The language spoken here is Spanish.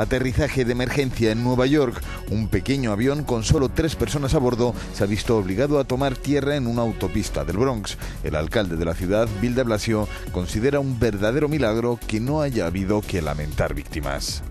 Aterrizaje de emergencia en Nueva York. Un pequeño avión con solo 3 personas a bordo se ha visto obligado a tomar tierra en una autopista del Bronx. El alcalde de la ciudad, Bill de Blasio, considera un verdadero milagro que no haya habido que lamentar víctimas.